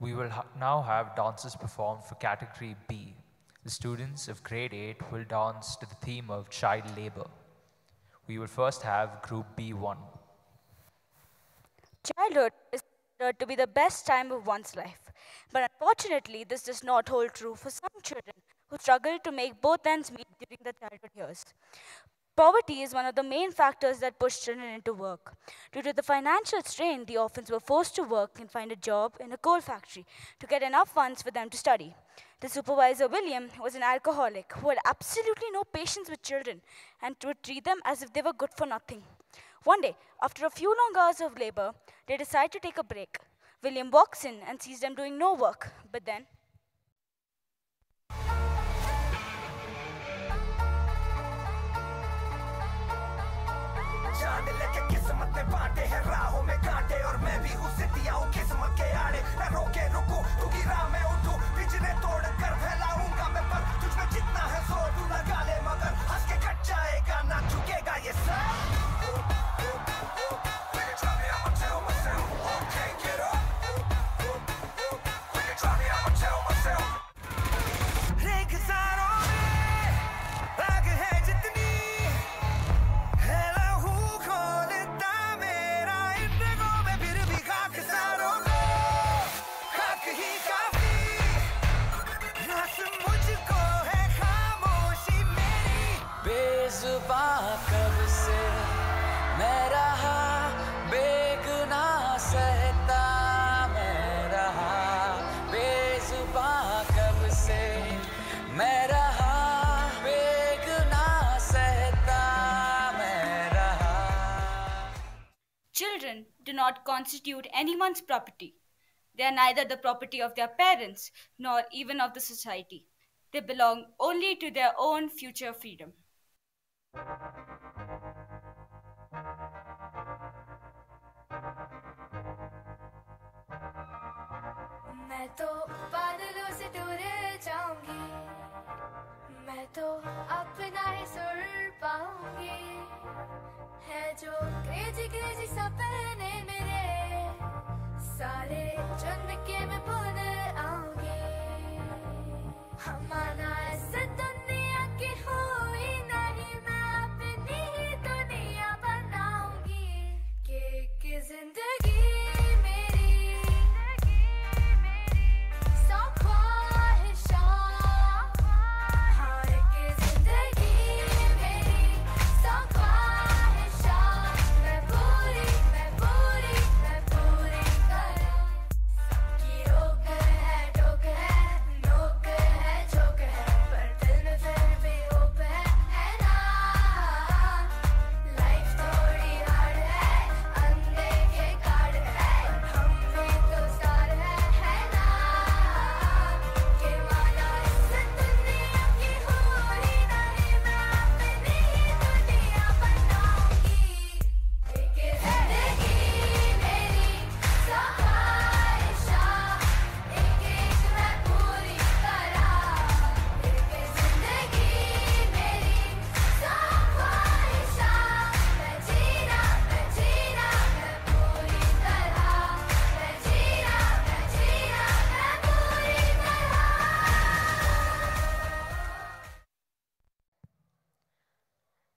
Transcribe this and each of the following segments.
We will now have dances performed for category B. The students of grade 8 will dance to the theme of child labor. We will first have group B1. Childhood is considered to be the best time of one's life. But unfortunately, this does not hold true for some children who struggle to make both ends meet during their childhood years. Poverty is one of the main factors that push children into work. Due to the financial strain, the orphans were forced to work and find a job in a coal factory to get enough funds for them to study. The supervisor, William, was an alcoholic who had absolutely no patience with children and would treat them as if they were good for nothing. One day, after a few long hours of labor, they decide to take a break. William walks in and sees them doing no work, but then लेके किस्मत ने बांटे हैं राहों में कांटे और मैं भी उसे दिया हूँ किस्मत के आड़े न रोके रुको क्योंकि राह में उठू बिजने तोड़ कर फैलाऊंगा मैं पर तुझ में जितना है सो तू लगा ले मगर हंस के कट जाएगा ना झुकेगा ये do not constitute anyone's property. They are neither the property of their parents nor even of the society. They belong only to their own future freedom. मैं तो बादलों से दूर जाऊंगी, मैं तो अपना ही सुर पाऊंगी, है जो क्रेजी क्रेजी सपने मेरे, सारे जन्म के मैं भूल आऊंगी, हमारा ऐसा दुनिया की हुई नहीं मैं अपनी ही दुनिया बनाऊंगी, कि जिंदगी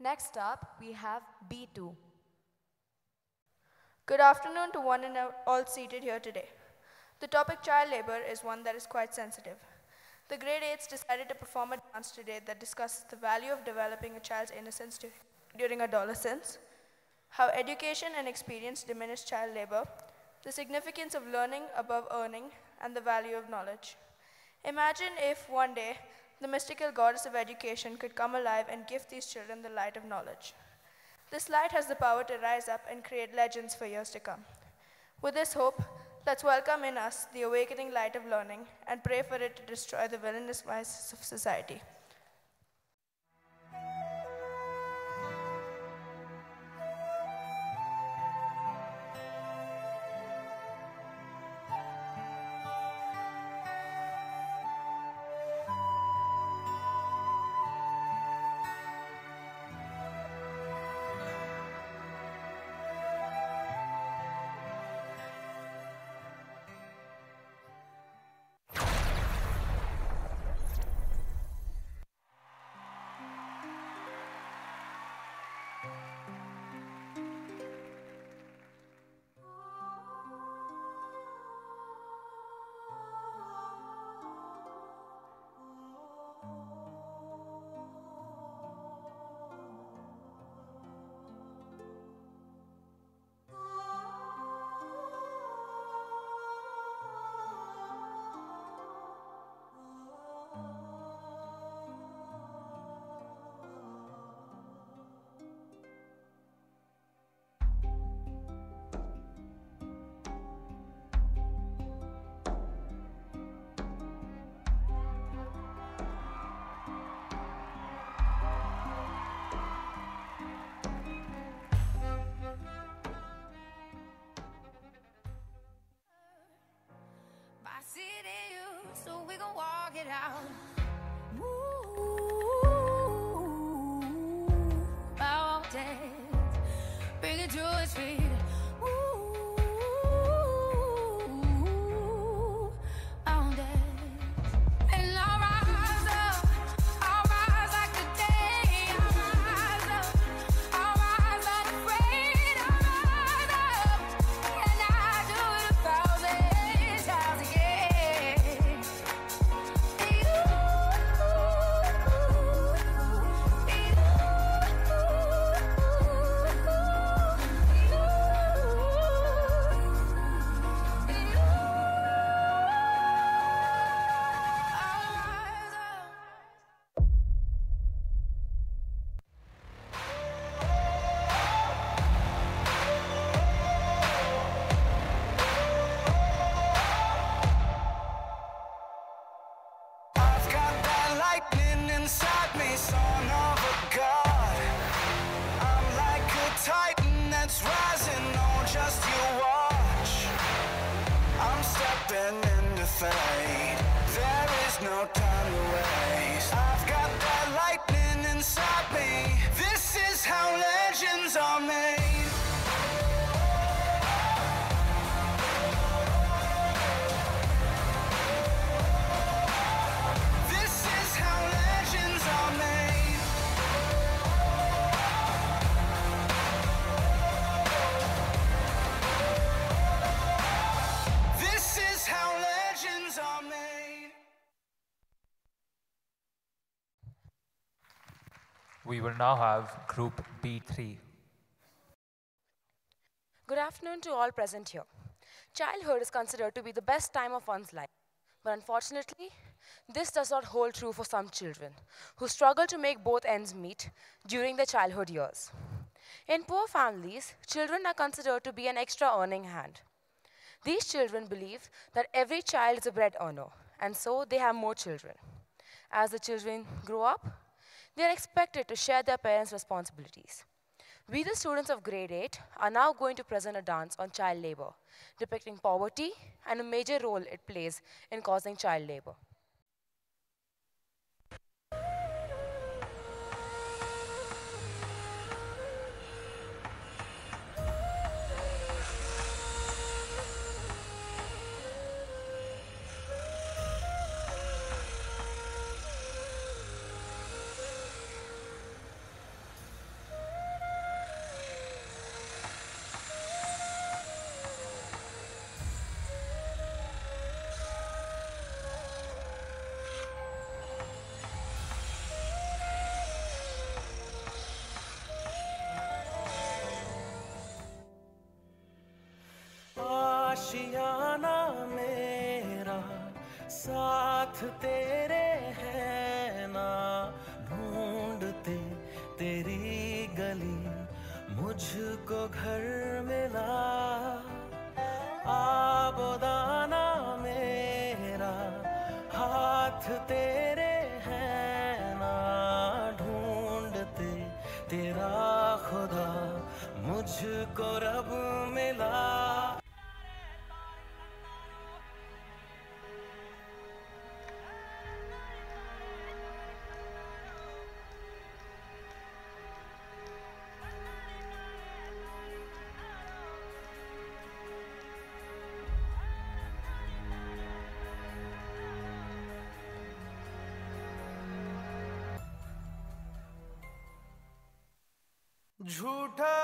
Next up, we have B2. Good afternoon to one and all seated here today. The topic child labor is one that is quite sensitive. The grade 8s decided to perform a dance today that discusses the value of developing a child's innocence during adolescence, how education and experience diminish child labor, the significance of learning above earning, and the value of knowledge. Imagine if one day, the mystical goddess of education could come alive and give these children the light of knowledge. This light has the power to rise up and create legends for years to come. With this hope, let's welcome in us the awakening light of learning and pray for it to destroy the villainous vices of society. out. Ooh, I won't dance. Bring it to his feet. We will now have Group B3. Good afternoon to all present here. Childhood is considered to be the best time of one's life. But unfortunately, this does not hold true for some children who struggle to make both ends meet during their childhood years. In poor families, children are considered to be an extra earning hand. These children believe that every child is a bread earner, and so they have more children. As the children grow up, they are expected to share their parents' responsibilities. We, the students of grade 8, are now going to present a dance on child labor, depicting poverty and a major role it plays in causing child labor. झूठा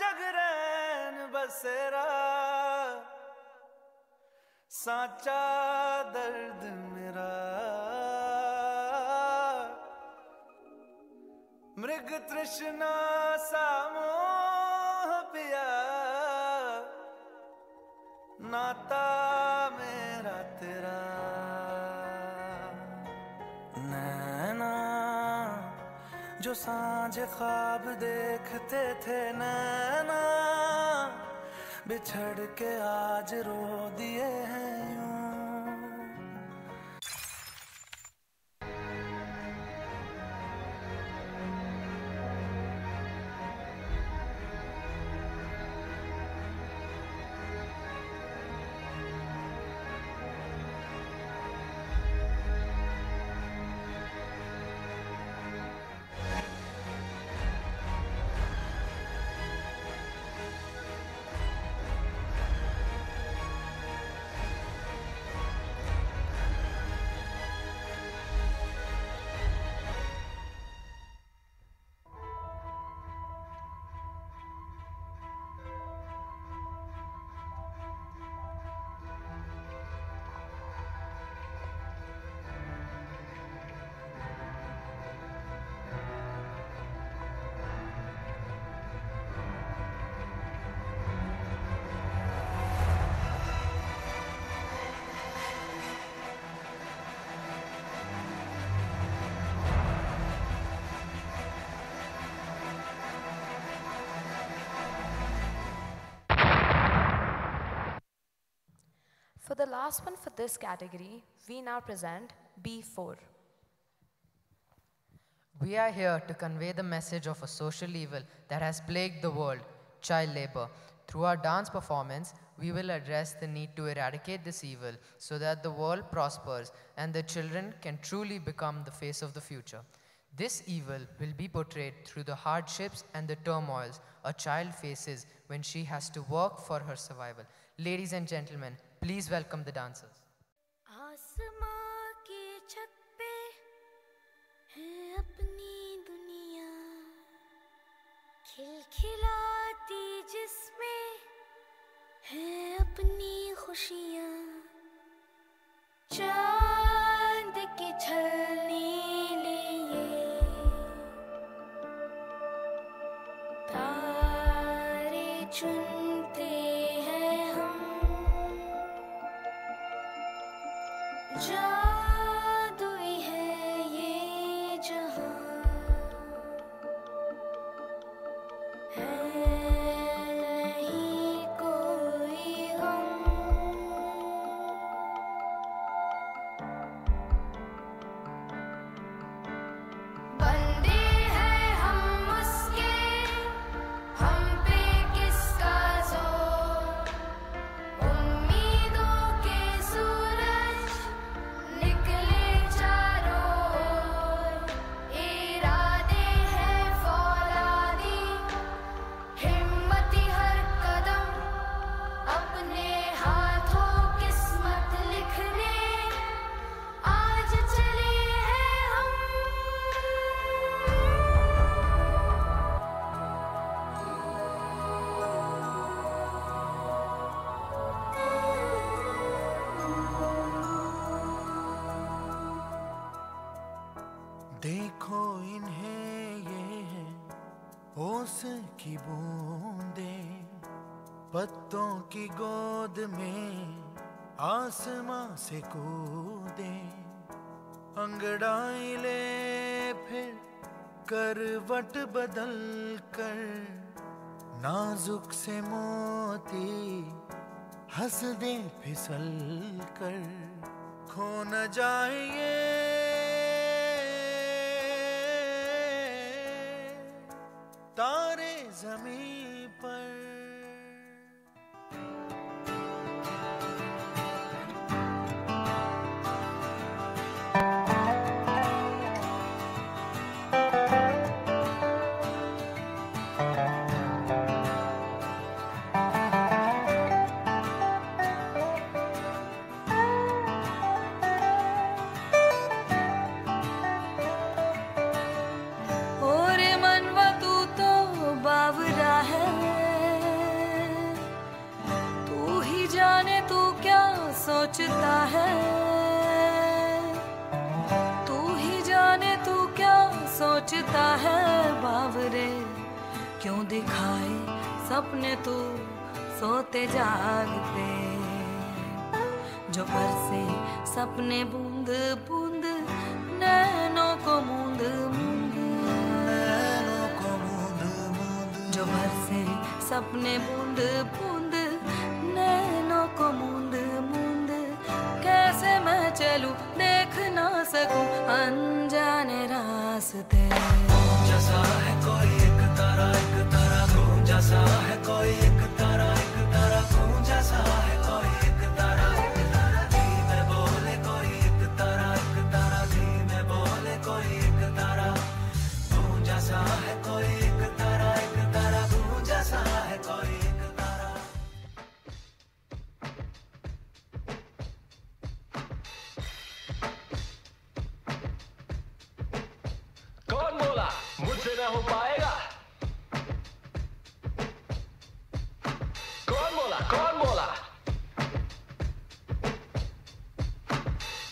जगरैन बसेरा साचा दर्द मेरा मृग तृष्णा सामोह पिया नाता मेरा तेरा जो सांझे ख्वाब देखते थे नैना बिछड़ के आज रो दिए हैं यूं। For the last one for this category, we now present B4. We are here to convey the message of a social evil that has plagued the world, child labor. Through our dance performance, we will address the need to eradicate this evil so that the world prospers and the children can truly become the face of the future. This evil will be portrayed through the hardships and the turmoils a child faces when she has to work for her survival. Ladies and gentlemen, please welcome the dancers. खिलखिलाती जिसमें है अपनी खुशियाँ चांद के छलने लिए तारे चुनते हैं हम जादुई है ये जहाँ देखो इन्हें ये हैं ओस की बूंदें पत्तों की गोद में आसमां से कूदे अंगड़ाई ले फिर करवट बदल कर नाजुक से मोती हंस दे फिसल कर खो न जाए तारे ज़मीं पर सोचता है तू ही जाने तू क्या सोचता है बावरे क्यों दिखाए सपने तू सोते जागते जो बरसे सपने बूंद बूंद नैनों को मूंद मूंद नैनों को मूंद मूंद जो बरसे सपने बूंद बूंद नैनों को मूंद कैसे मैं चलूं देख ना सकूं अनजाने रास्ते जैसा है कोई एक तारा तू जैसा है कोई एक तारा तू जैसा है कोई एक तारा जी मैं बोले कोई एक तारा जी मैं बोले कोई एक तारा तू जैसा है कोई एक तारा तू जैसा है कोई हो पाएगा कौन बोला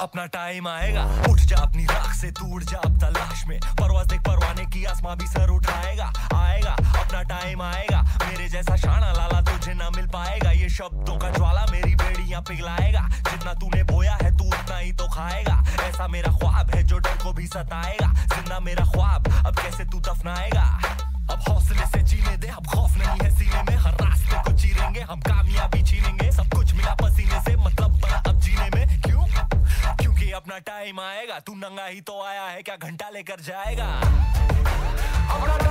अपना टाइम आएगा उठ जा अपनी राख से दूर जा अब तलाश में परवाज़ देख परवाने की आसमां भी सर उठाएगा आएगा अपना टाइम आएगा मेरे जैसा शाना लाला तुझे ना मिल पाएगा ये शब्दों का ज्वाला मेरी बेड़ियां पिघलाएगा जितना तूने बोया है तू उतना ही तो खाएगा ऐसा मेरा ख्वाब है जो डर को भी सताएगा जिंदा मेरा ख्वाब अब कैसे तू दफनाएगा अब हौसले से जीने दे अब खौफ नहीं है सीने में हर रास्ते को चीरेंगे हम कामयाबी छीनेंगे सब कुछ मिला पसीने से मतलब बड़ा टाइम आएगा, तू नंगा ही तो आया है, क्या घंटा लेकर जाएगा।